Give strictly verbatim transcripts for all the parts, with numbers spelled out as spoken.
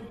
Red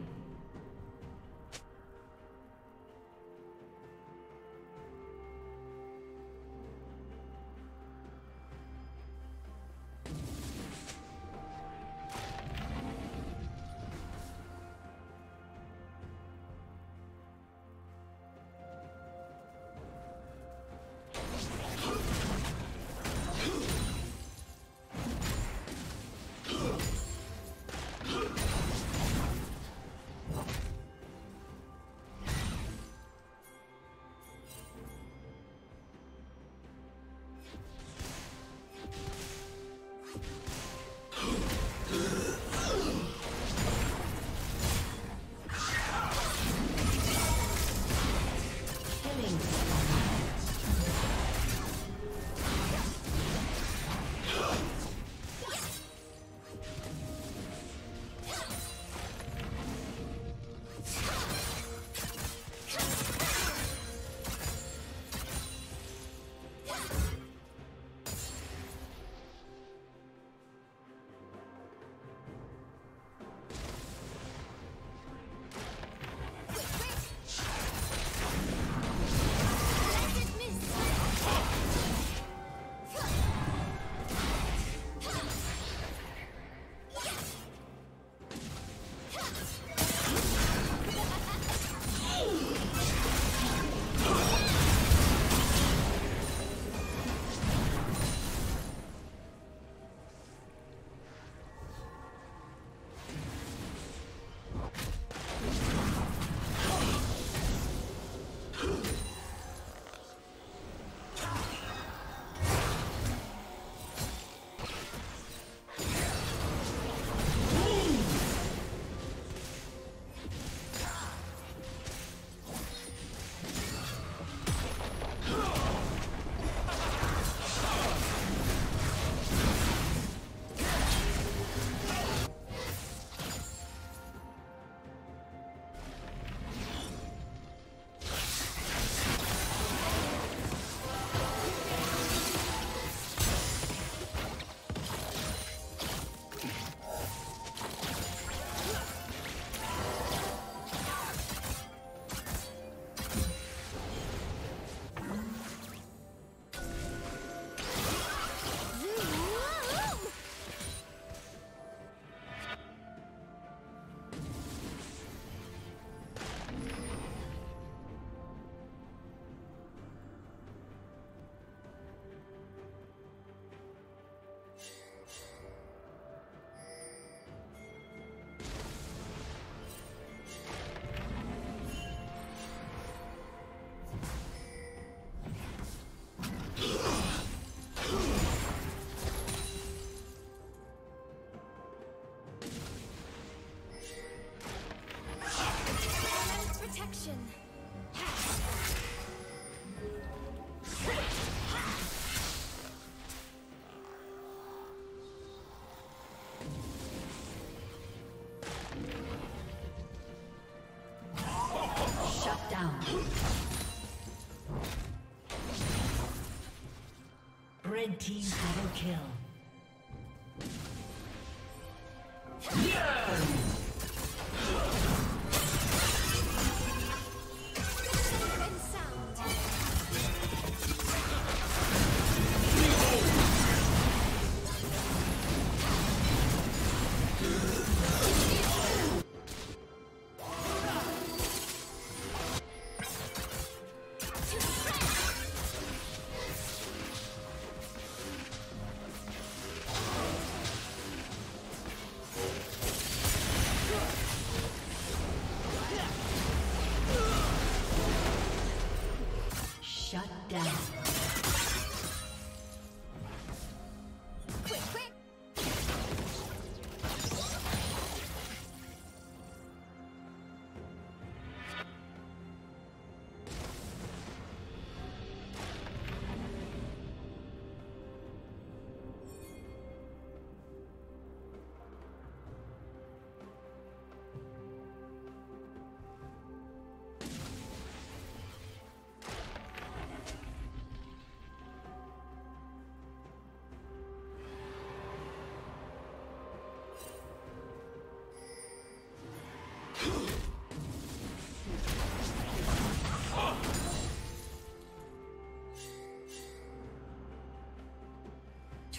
Red team double kill.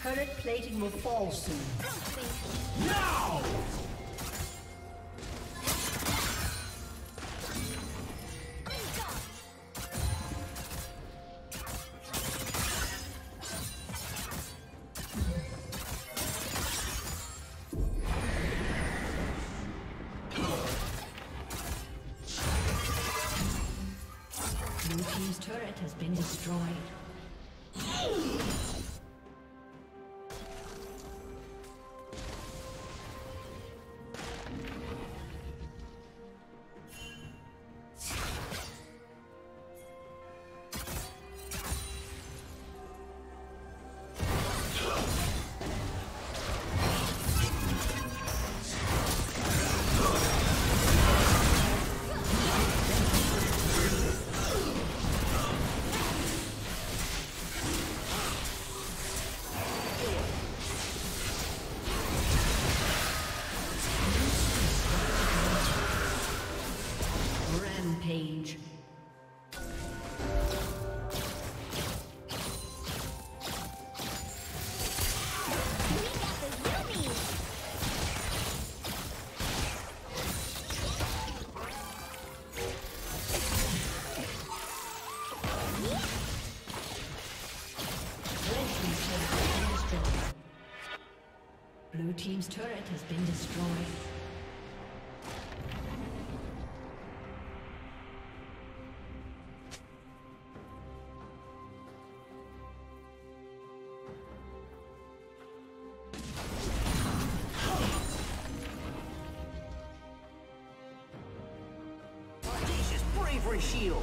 Turret plating will fall soon. Now! Blue team's turret has been destroyed. Blue team's turret has been destroyed. Audacious bravery shield.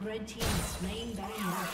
Red team slain by lightning.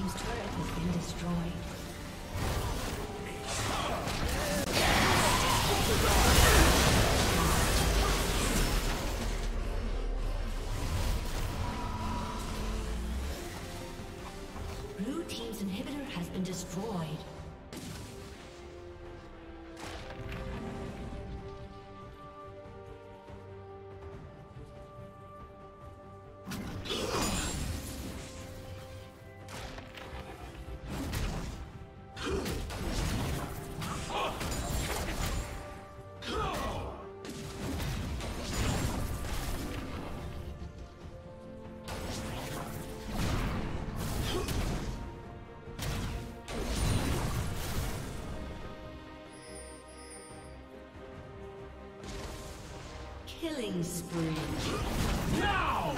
team's turret has been destroyed. Destroyed. Killing spree. Now!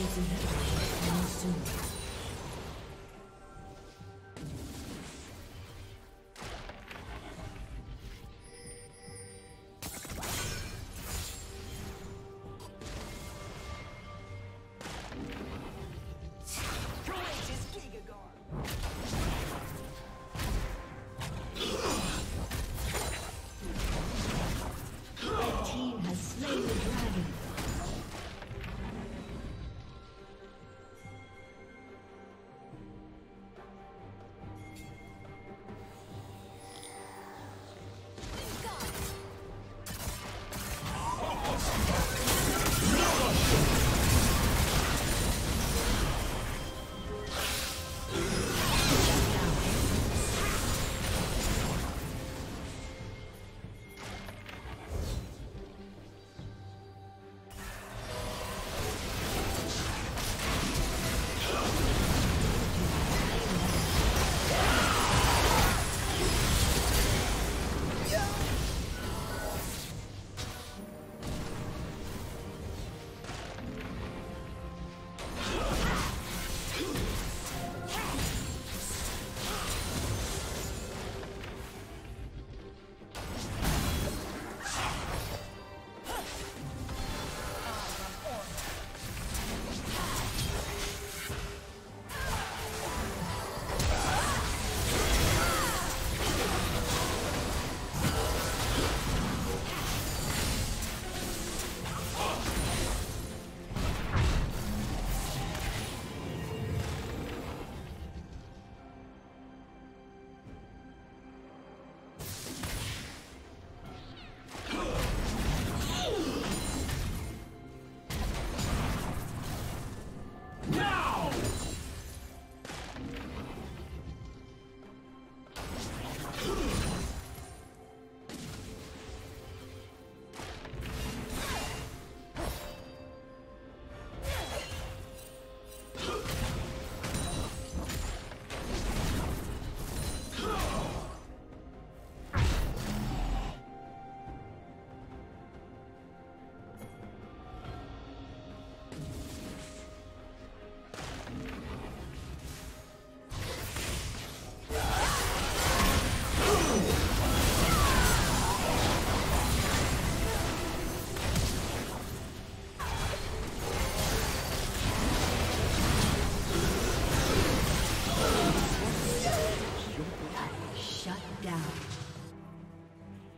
team's inhibitor coming soon.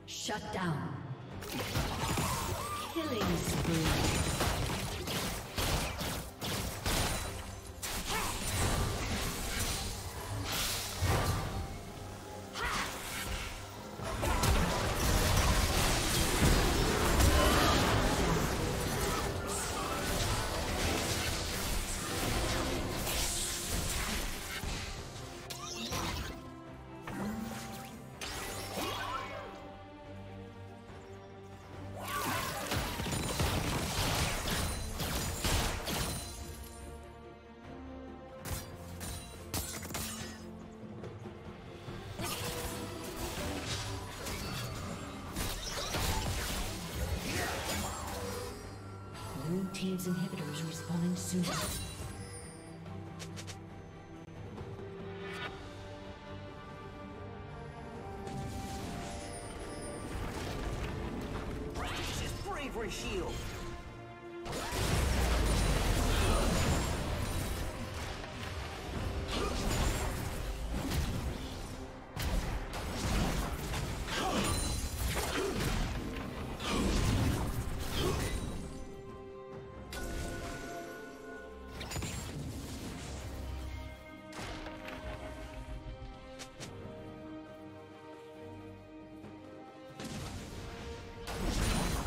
Shut down. Killing spree. Team's inhibitor is respawning soon. Precious bravery shield.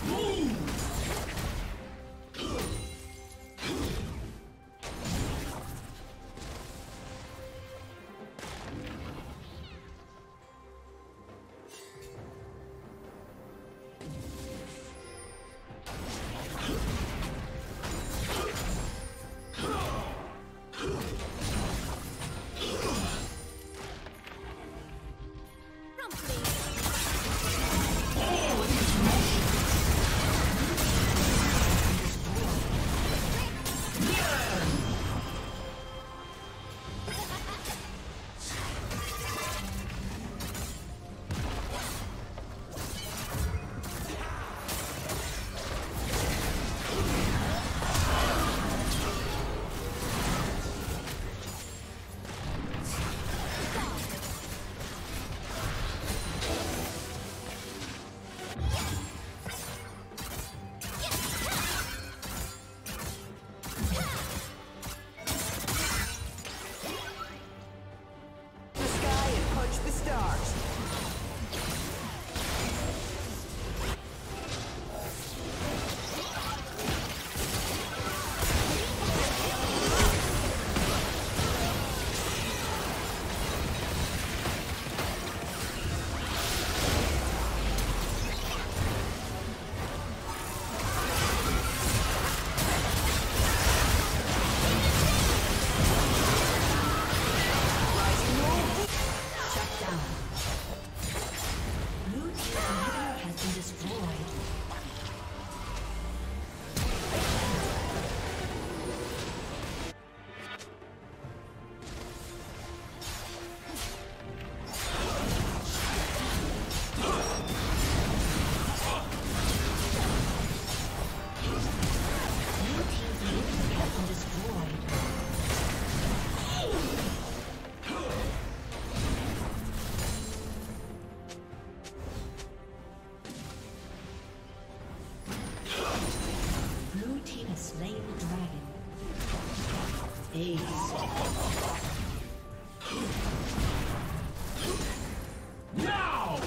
Move! slain the dragon. Ace. Now!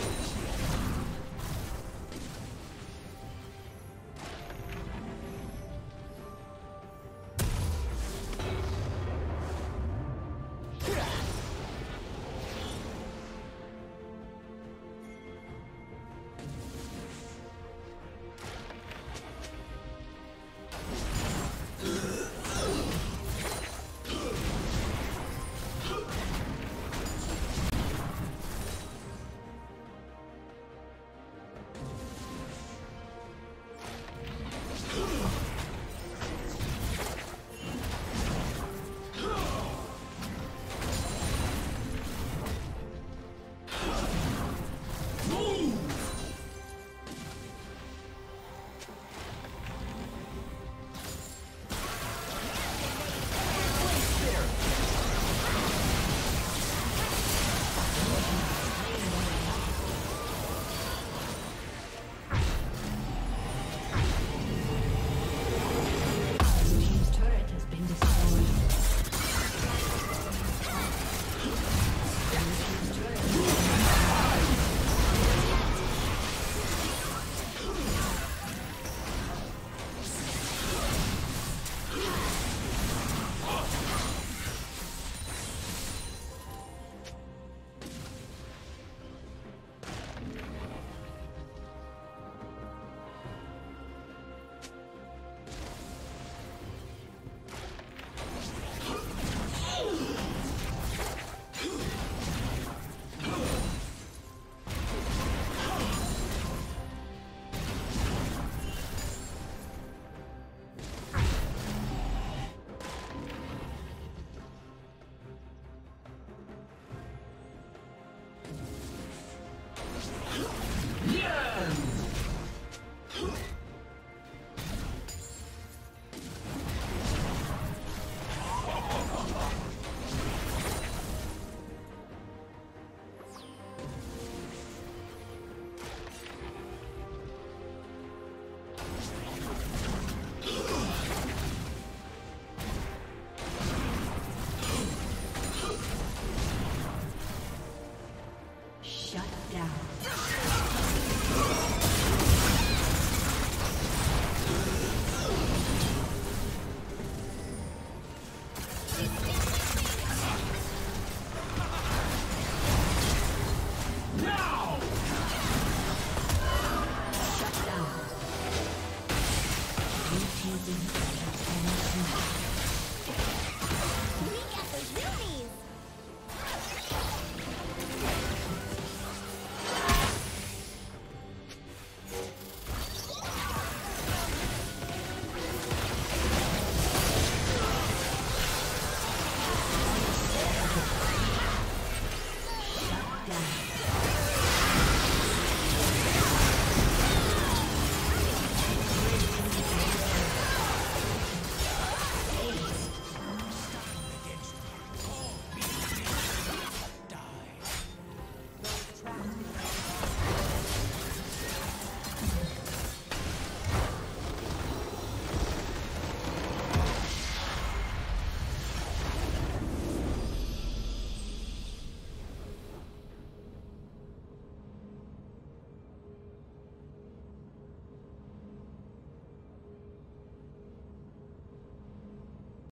Thank you.